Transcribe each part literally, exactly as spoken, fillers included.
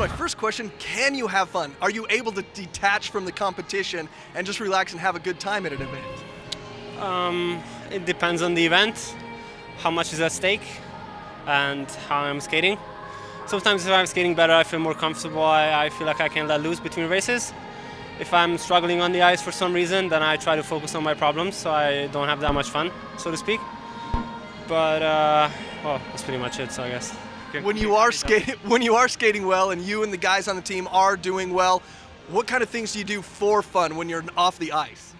my first question, can you have fun? Are you able to detach from the competition and just relax and have a good time at an event? Um, it depends on the event, how much is at stake, and how I'm skating. Sometimes if I'm skating better, I feel more comfortable, I, I feel like I can let loose between races. If I'm struggling on the ice for some reason, then I try to focus on my problems, so I don't have that much fun, so to speak. But, uh, well, that's pretty much it, so I guess. When you are skating, when you are skating well, and you and the guys on the team are doing well, what kind of things do you do for fun when you're off the ice?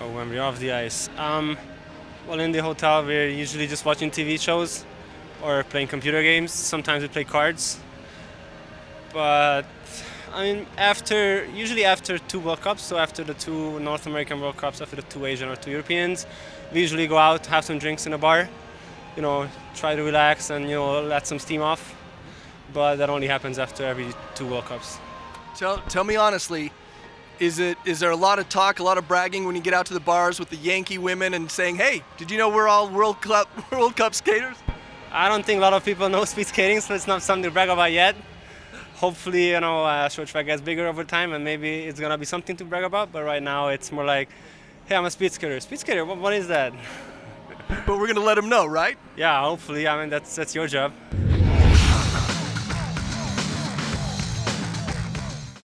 Oh, when we're off the ice, um, well, in the hotel we're usually just watching T V shows or playing computer games. Sometimes we play cards. But I mean, after usually after two World Cups, so after the two North American World Cups, after the two Asian or two Europeans, we usually go out, have some drinks in a bar. You know, try to relax and, you know, let some steam off. But that only happens after every two World Cups. Tell, tell me honestly, is it is there a lot of talk, a lot of bragging when you get out to the bars with the Yankee women and saying, hey, did you know we're all World Cup, World Cup skaters? I don't think a lot of people know speed skating, so it's not something to brag about yet. Hopefully, you know, uh, short track gets bigger over time and maybe it's going to be something to brag about. But right now it's more like, hey, I'm a speed skater. Speed skater, what, what is that? But we're going to let them know, right? Yeah, hopefully. I mean, that's that's your job.